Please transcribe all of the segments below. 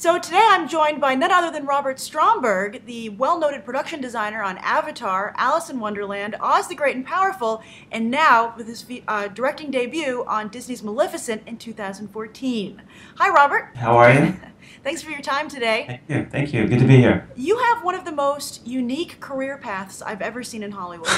So today I'm joined by none other than Robert Stromberg, the well-noted production designer on Avatar, Alice in Wonderland, Oz the Great and Powerful, and now with his directing debut on Disney's Maleficent in 2014. Hi, Robert. How are you? Thanks for your time today. Thank you. Thank you. Good to be here. You have one of the most unique career paths I've ever seen in Hollywood.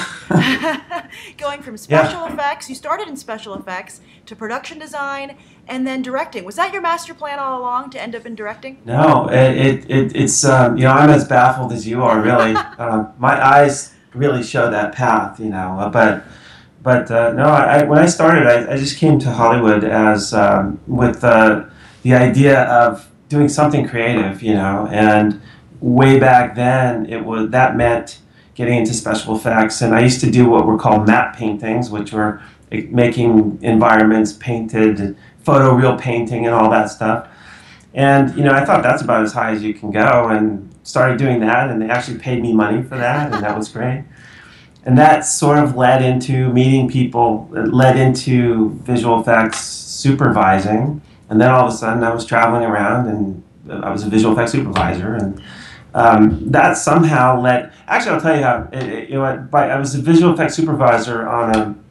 Going from special effects, you started in special effects, to production design, and then directing. Was that your master plan all along to end up in directing? No, it's you know, I'm as baffled as you are, really. My eyes really show that path, you know. But no, when I started, I just came to Hollywood as with the idea of doing something creative, you know. And way back then, it was that meant getting into special effects, and I used to do what were called matte paintings, which were making environments painted, photoreal painting and all that stuff. And, you know, I thought that's about as high as you can go, and started doing that, and they actually paid me money for that, and that was great. And that sort of led into meeting people, it led into visual effects supervising, and then all of a sudden I was traveling around and I was a visual effects supervisor, and that somehow led, actually I'll tell you how, I was a visual effects supervisor on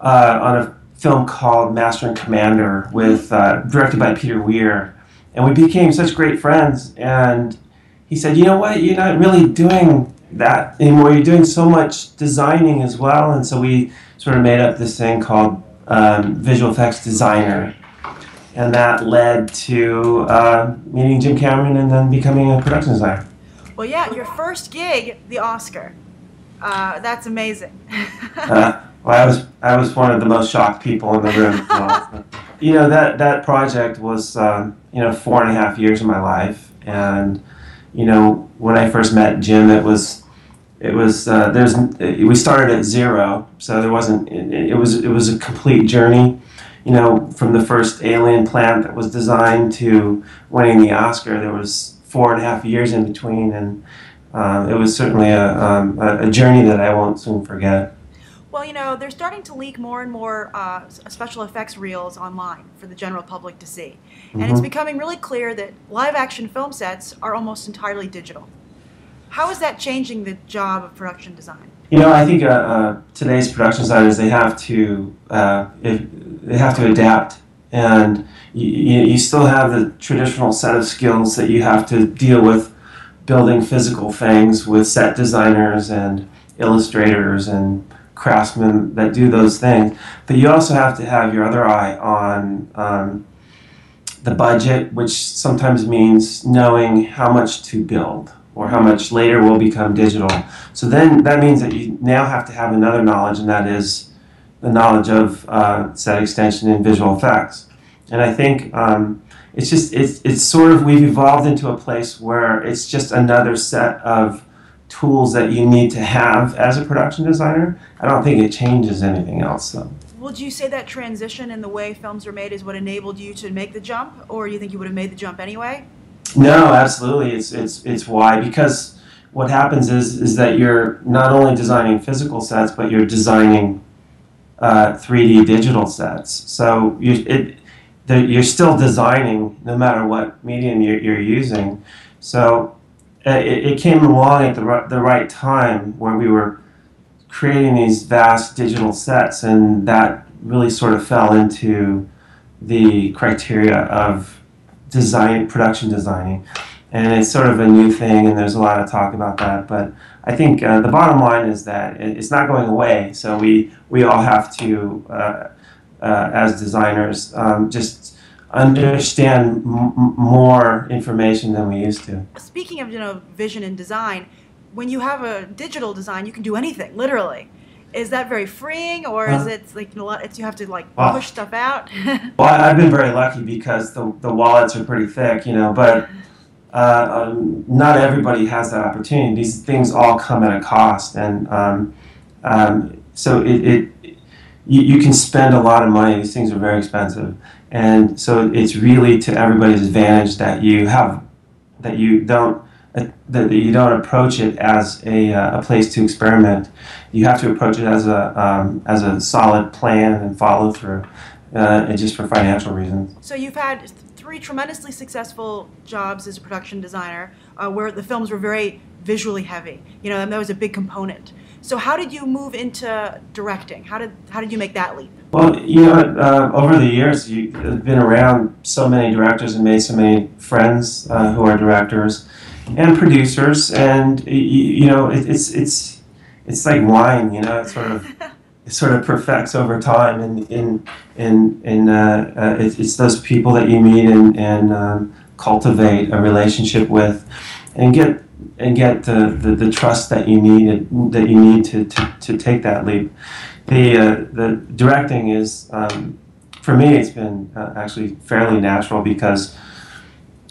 a film called Master and Commander, with directed by Peter Weir, and we became such great friends. And he said, "You know what? You're not really doing that anymore. You're doing so much designing as well." And so we sort of made up this thing called visual effects designer, and that led to meeting Jim Cameron and then becoming a production designer. Well, yeah, your first gig, the Oscar. That's amazing. Well, I was one of the most shocked people in the room. You know, that project was, you know, 4.5 years of my life. And, you know, when I first met Jim, we started at zero, so there wasn't, it was a complete journey, you know, from the first alien plant that was designed to winning the Oscar. There was 4.5 years in between, and it was certainly a journey that I won't soon forget. Well, you know, they're starting to leak more and more special effects reels online for the general public to see. And it's becoming really clear that live-action film sets are almost entirely digital. How is that changing the job of production design? You know, I think today's production designers, they have to adapt. And you still have the traditional set of skills that you have to deal with building physical things with set designers and illustrators and craftsmen that do those things, but you also have to have your other eye on the budget, which sometimes means knowing how much to build or how much later will become digital. So then that means that you now have to have another knowledge, and that is the knowledge of set extension and visual effects. And I think it's sort of, we've evolved into a place where it's just another set of tools that you need to have as a production designer. I don't think it changes anything else, though. Would you say that transition in the way films are made is what enabled you to make the jump, or you think you would have made the jump anyway? No, absolutely. It's why, because what happens is that you're not only designing physical sets, but you're designing 3D digital sets. So you're still designing no matter what medium you're using. So it came along at the right time where we were creating these vast digital sets, and that really sort of fell into the criteria of design, production designing. And it's sort of a new thing, and there's a lot of talk about that. But I think the bottom line is that it's not going away, so we all have to, as designers, just understand more information than we used to. Speaking of, you know, vision and design, when you have a digital design, you can do anything, literally. Is that very freeing, or is it like, you know, you have to like push stuff out? Well, I've been very lucky because the wallets are pretty thick, you know, but not everybody has that opportunity. These things all come at a cost, and so you can spend a lot of money. These things are very expensive, and so it's really to everybody's advantage that you have, that you don't approach it as a place to experiment. You have to approach it as a solid plan and follow through. and just for financial reasons. So you've had three tremendously successful jobs as a production designer where the films were very visually heavy, you know, and that was a big component. So how did you move into directing? How did you make that leap? Well, you know, over the years, you've been around so many directors and made so many friends who are directors and producers, and you know, it's like wine, you know, it sort of perfects over time, and it's those people that you meet and cultivate a relationship with, and get the trust that you need to take that leap. The directing is for me, it's been actually fairly natural, because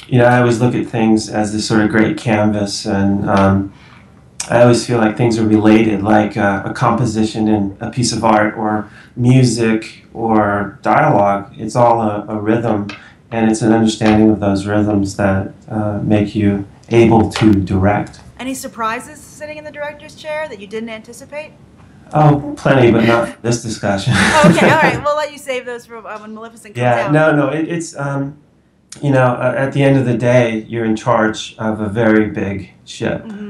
you know, I always look at things as this sort of great canvas, and I always feel like things are related, like a composition in a piece of art or music or dialogue. It's all a rhythm, and it's an understanding of those rhythms that make you able to direct. Any surprises sitting in the director's chair that you didn't anticipate? Oh, plenty, but not for this discussion. Okay, all right. We'll let you save those for when Maleficent comes out. Yeah, no, it's... you know, at the end of the day, you're in charge of a very big ship, mm-hmm.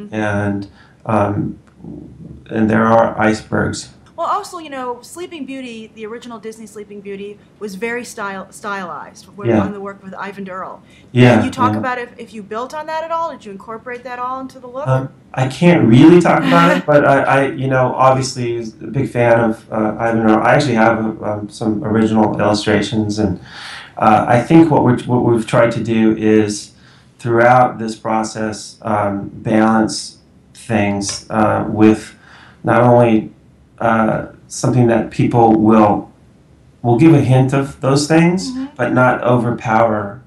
And there are icebergs. Well, also, you know, Sleeping Beauty, the original Disney Sleeping Beauty, was very stylized when yeah. on the work with Eyvind Earle. Yeah. Can you talk yeah. about if you built on that at all? Did you incorporate that all into the look? I can't really talk about it, but I, you know, obviously was a big fan of Eyvind Earle. I actually have some original illustrations, and I think what we've tried to do is, throughout this process, balance things with not only something that people will give a hint of those things, mm-hmm. but not overpower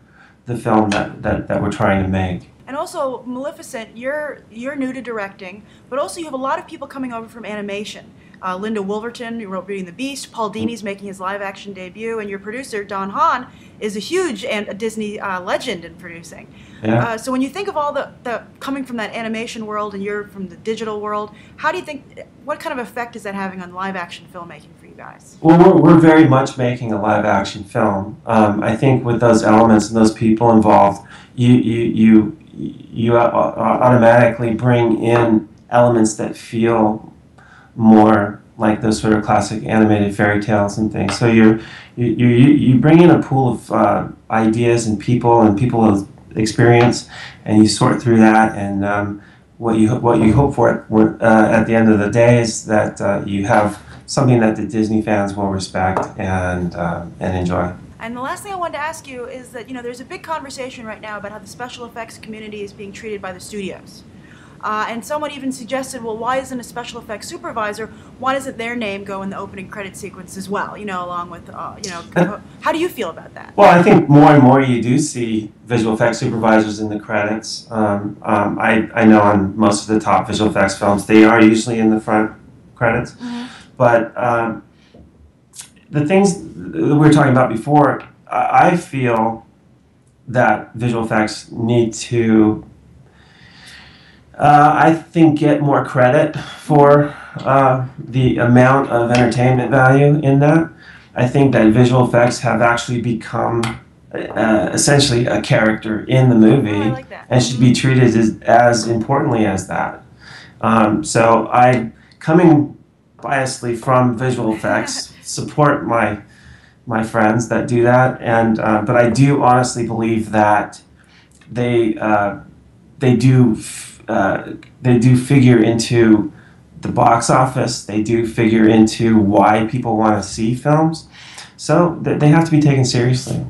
the film that we're trying to make. And also, Maleficent, you're new to directing, but also you have a lot of people coming over from animation. Linda Wolverton, who wrote Beauty and the Beast, Paul Dini's making his live-action debut, and your producer, Don Hahn, is a huge Disney legend in producing. Yeah. So when you think of all the coming from that animation world, and you're from the digital world, how do you think, what kind of effect is that having on live-action filmmaking for you guys? Well, we're very much making a live-action film. I think with those elements and those people involved, you automatically bring in elements that feel more like those sort of classic animated fairy tales and things. So you bring in a pool of ideas and people of experience, and you sort through that. And what you hope for at the end of the day is that you have something that the Disney fans will respect and enjoy. And the last thing I wanted to ask you is that, you know, there's a big conversation right now about how the special effects community is being treated by the studios. And someone even suggested, well, why isn't a special effects supervisor, why doesn't their name go in the opening credit sequence as well, you know, along with, you know, how do you feel about that? Well, I think more and more you do see visual effects supervisors in the credits. I know on most of the top visual effects films, they are usually in the front credits. Mm-hmm. But the things we were talking about before, I feel that visual effects need to... I think get more credit for the amount of entertainment value in that. I think that visual effects have actually become essentially a character in the movie, oh, I like that. And should be treated as importantly as that. So I, coming biasedly from visual effects, support my friends that do that, and but I do honestly believe that they do figure into the box office. They do figure into why people want to see films. So they have to be taken seriously.